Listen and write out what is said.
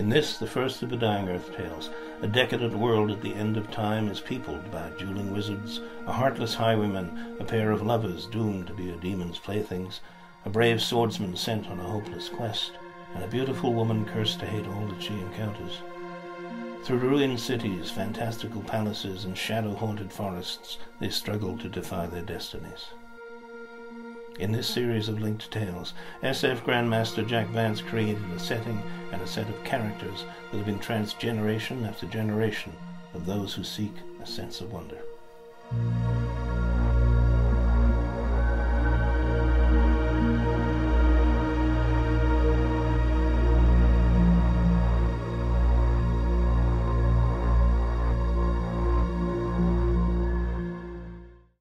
In this, the first of the Dying Earth tales, a decadent world at the end of time is peopled by dueling wizards, a heartless highwayman, a pair of lovers doomed to be a demon's playthings, a brave swordsman sent on a hopeless quest, and a beautiful woman cursed to hate all that she encounters. Through ruined cities, fantastical palaces, and shadow-haunted forests, they struggle to defy their destinies. In this series of linked tales, SF Grandmaster Jack Vance created a setting and a set of characters that have entranced generation after generation of those who seek a sense of wonder.